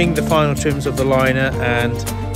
trimming the final trims of the liner and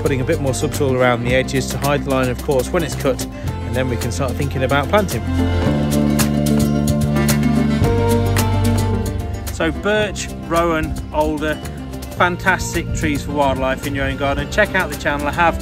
putting a bit more subsoil around the edges to hide the liner, of course, when it's cut, and then we can start thinking about planting. So birch, rowan, alder, fantastic trees for wildlife in your own garden. Check out the channel. I have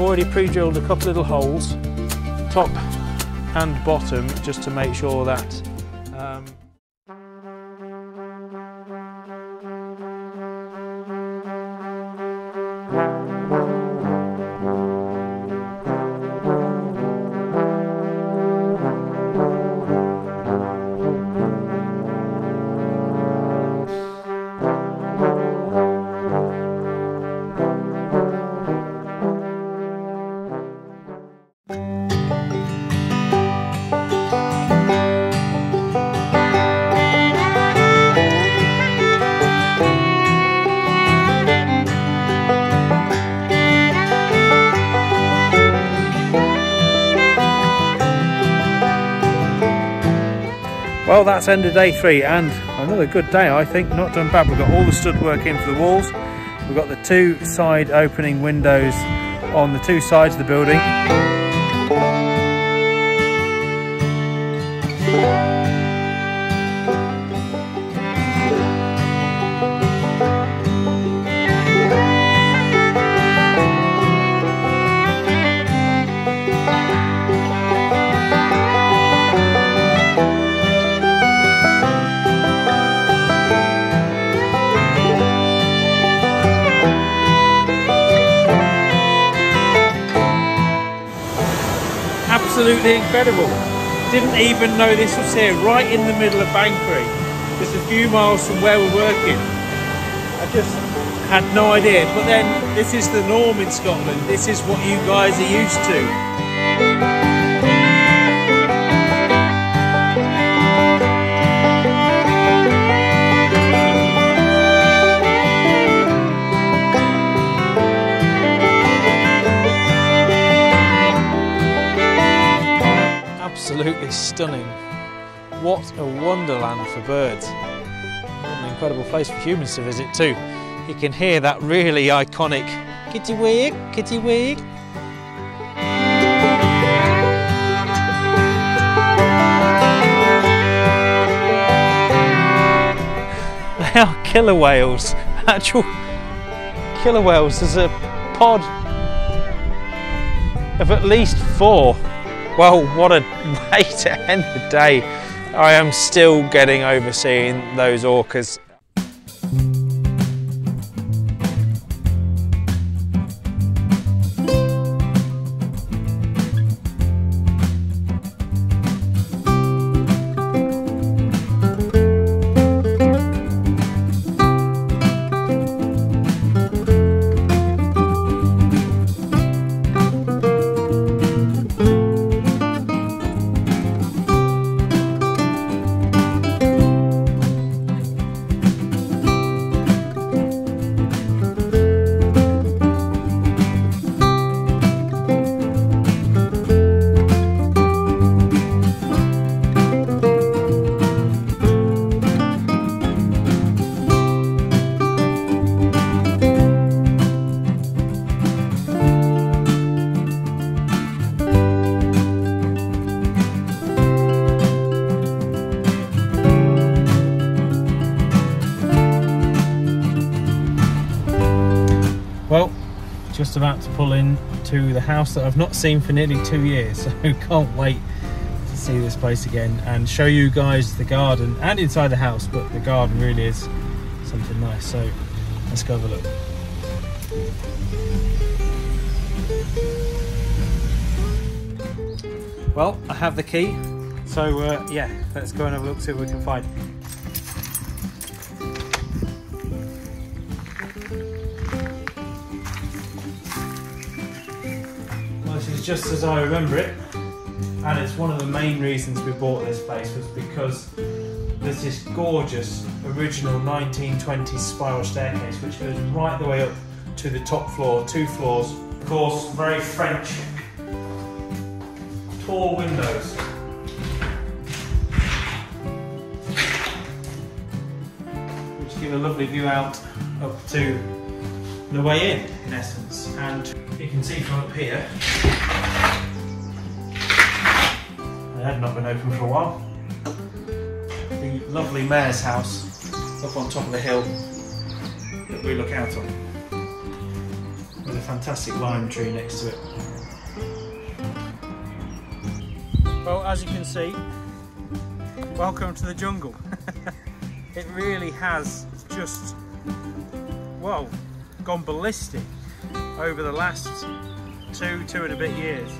already pre-drilled a couple little holes, top and bottom, just to make sure that well, that's end of day three, and another good day, I think. Not done bad. We've got all the stud work in for the walls. We've got the two side opening windows on the two sides of the building. Absolutely incredible. Didn't even know this was here, right in the middle of Banchory, just a few miles from where we're working. I just had no idea, but then this is the norm in Scotland. This is what you guys are used to. Absolutely stunning. What a wonderland for birds. What an incredible place for humans to visit too. You can hear that really iconic kitty wig, kitty wig. They are killer whales, actual killer whales. There's a pod of at least 4. Well, what a way to end the day. I am still getting over seeing those orcas. Just about to pull in to the house that I've not seen for nearly 2 years, so can't wait to see this place again and show you guys the garden and inside the house, but the garden really is something nice, so let's go have a look. Well, I have the key, so yeah, let's go and have a look, see what we can find. Just as I remember it, and it's one of the main reasons we bought this place was because there's this gorgeous original 1920s spiral staircase which goes right the way up to the top floor, 2 floors. Of course, very French, tall windows. Which give a lovely view out up to the way in essence. And you can see from up here, it had not been open for a while. The lovely mayor's house up on top of the hill that we look out on, with a fantastic lime tree next to it. Well, as you can see, welcome to the jungle. It really has just, well, gone ballistic over the last two and a bit years.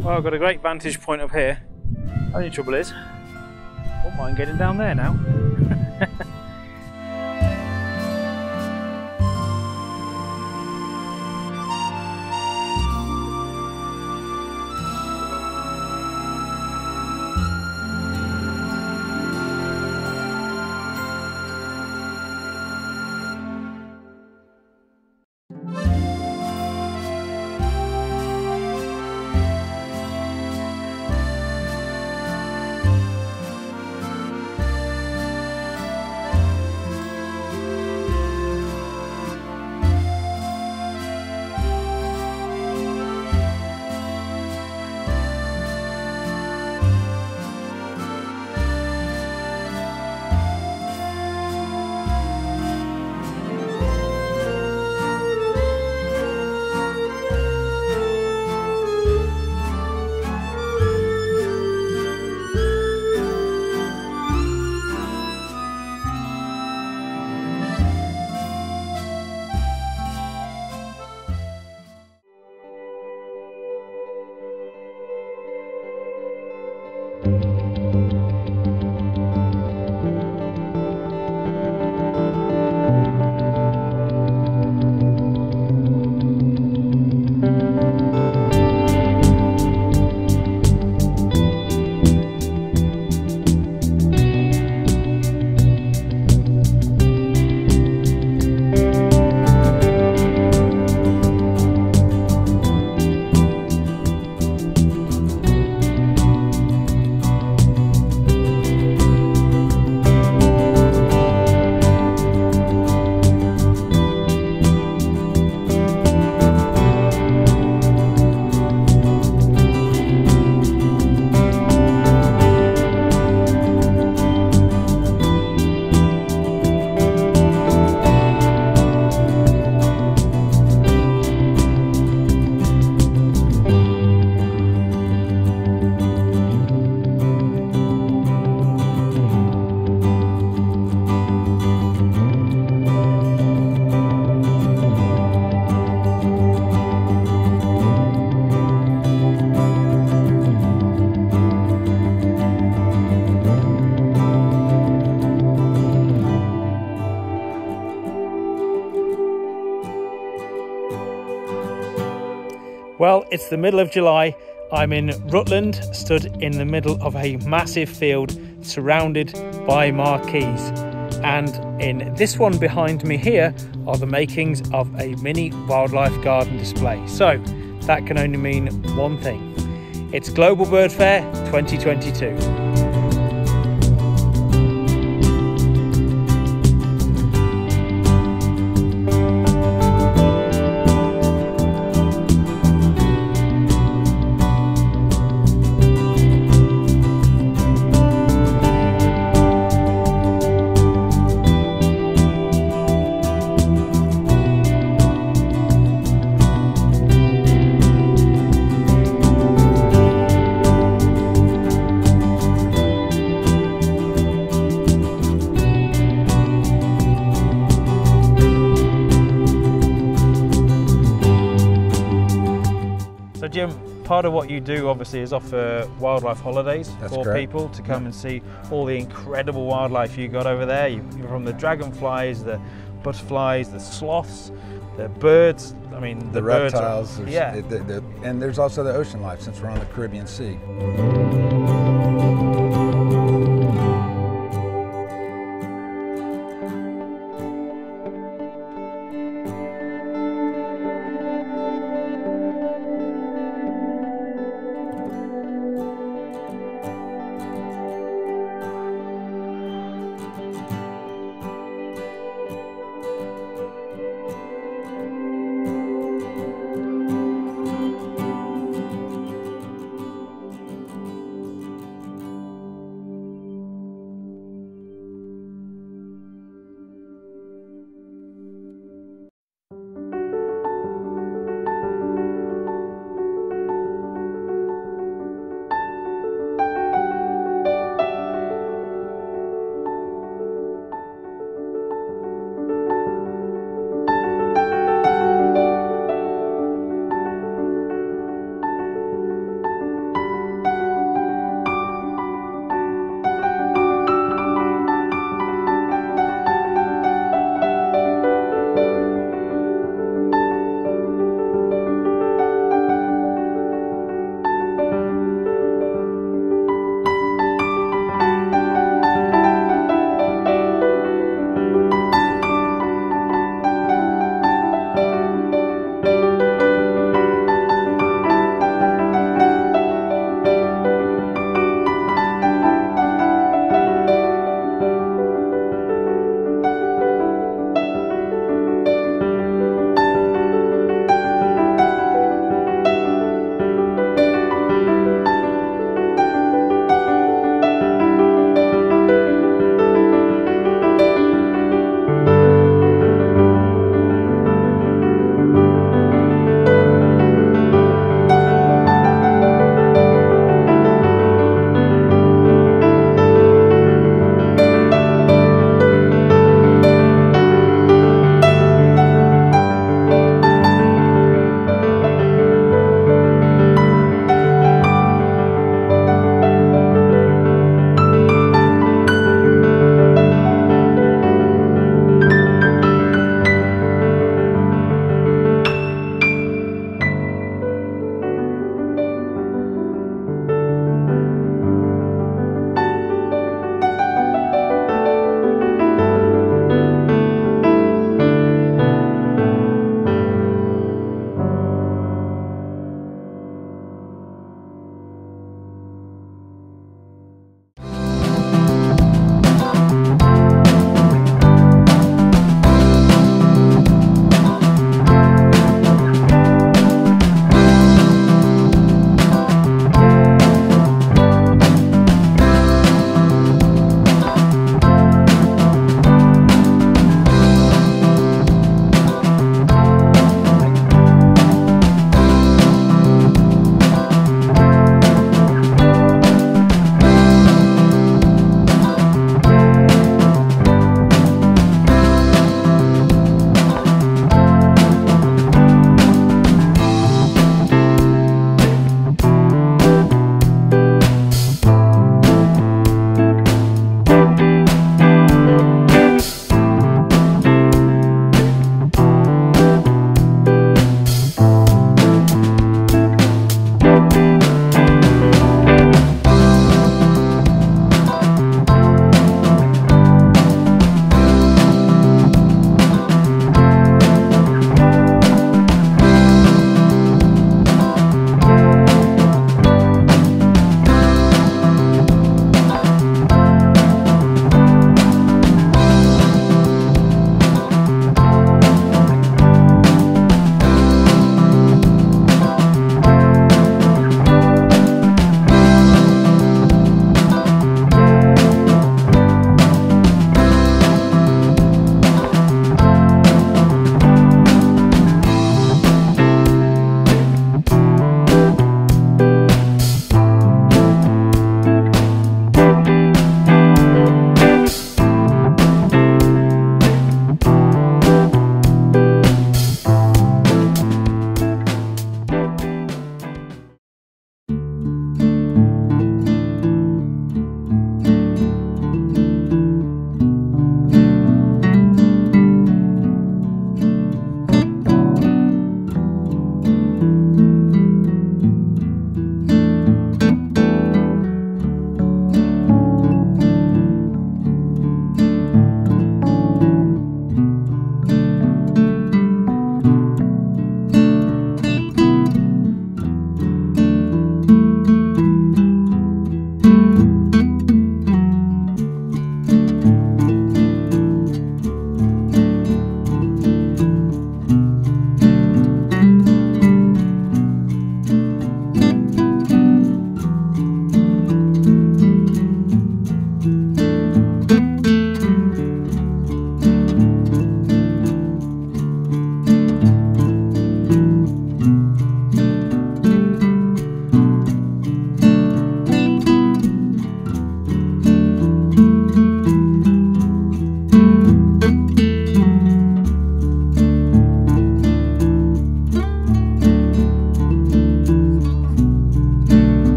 Well, I've got a great vantage point up here. Only trouble is, I wouldn't mind getting down there now. Well, it's the middle of July. I'm in Rutland, stood in the middle of a massive field surrounded by marquees. And in this one behind me here are the makings of a mini wildlife garden display. So that can only mean one thing. It's Global Bird Fair 2022. Jim, part of what you do obviously is offer wildlife holidays people to come and see all the incredible wildlife you got over there. You're from the dragonflies, the butterflies, the sloths, the birds, I mean the birds reptiles, and there's also the ocean life since we're on the Caribbean Sea.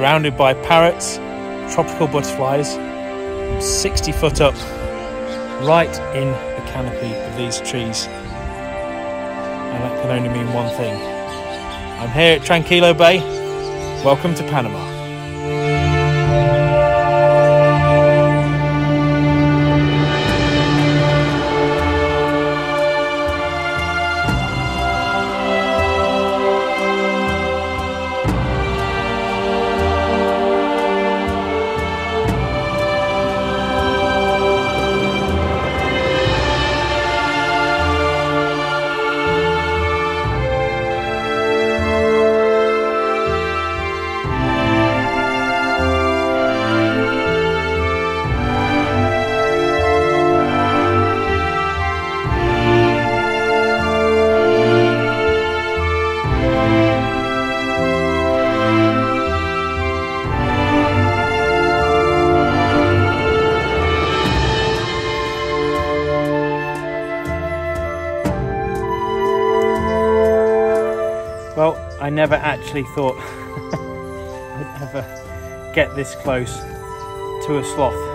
surrounded by parrots, tropical butterflies. I'm 60 foot up, right in the canopy of these trees. And that can only mean one thing. I'm here at Tranquilo Bay. Welcome to Panama. Well, I never actually thought I'd ever get this close to a sloth.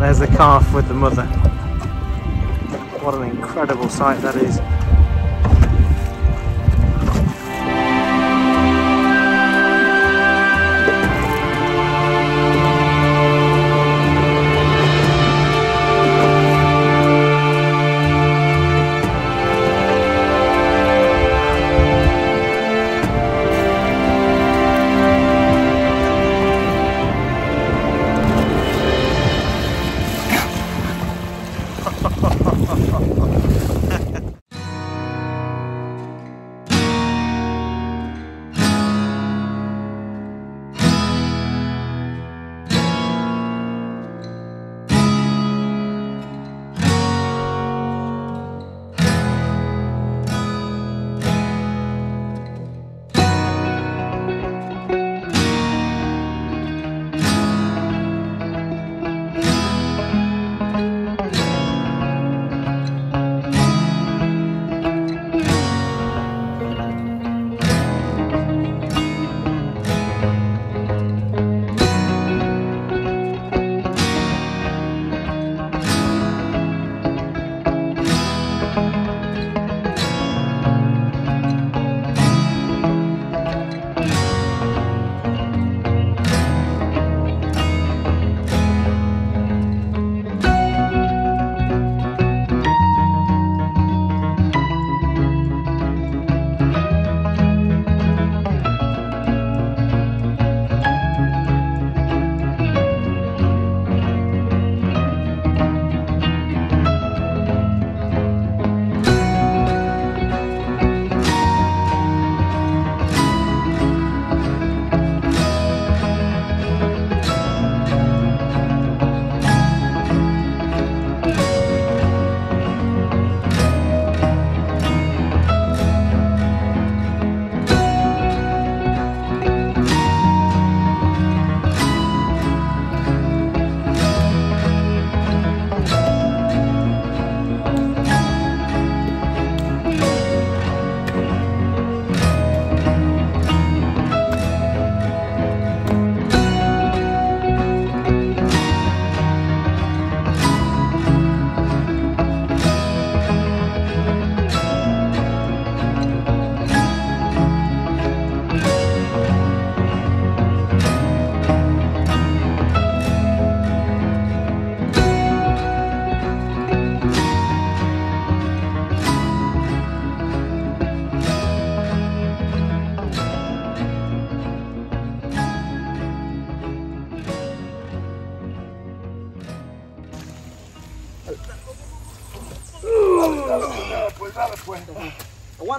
There's the calf with the mother. What an incredible sight that is.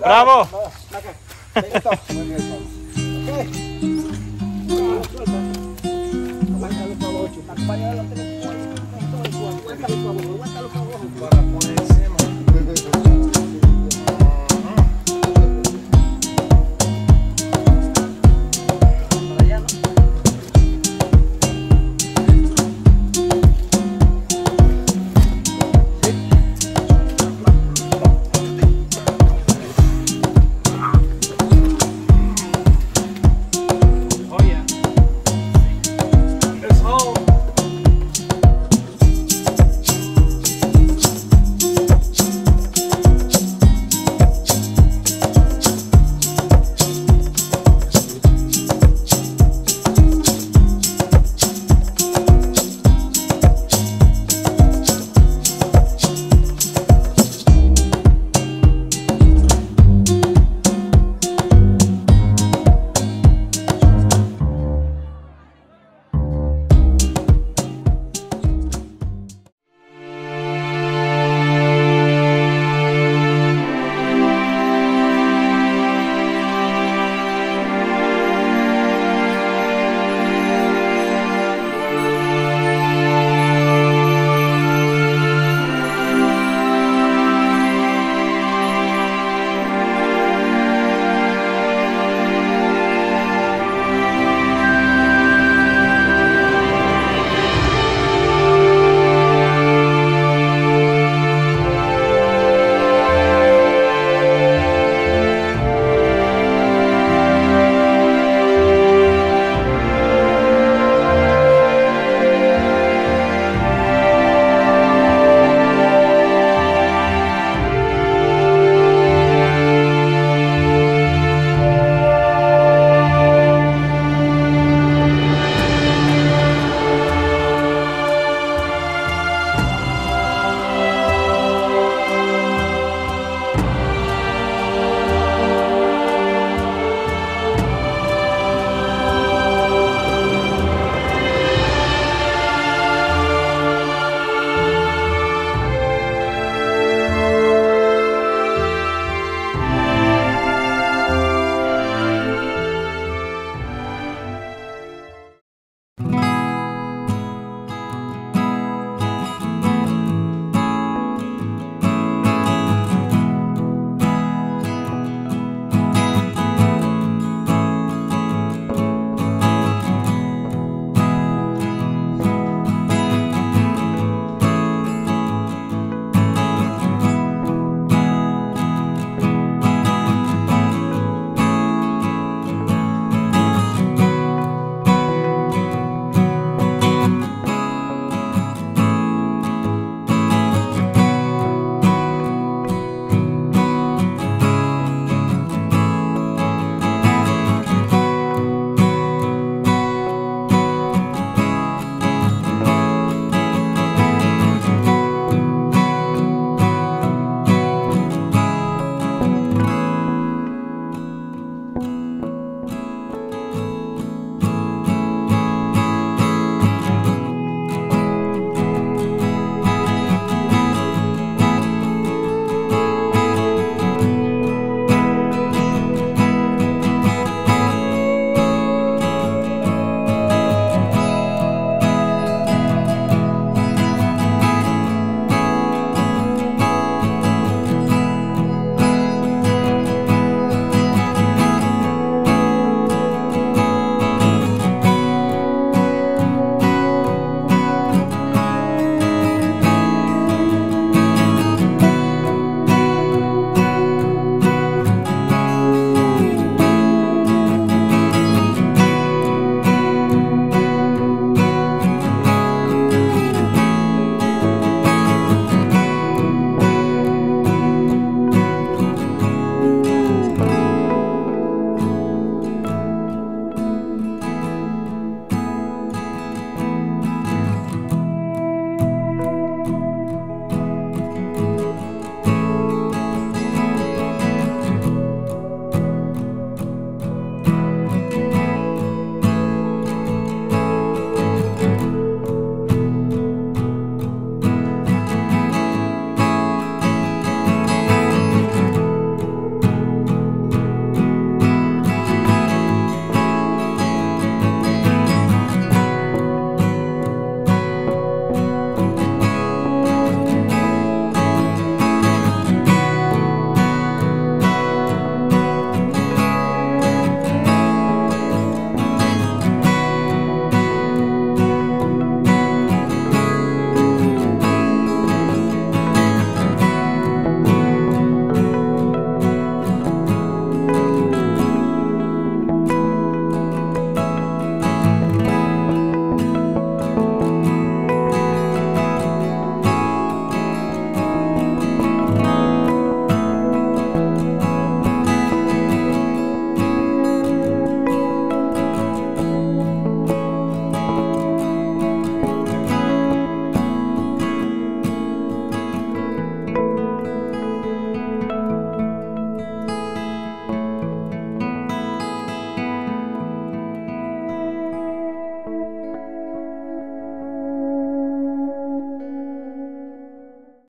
Bravo!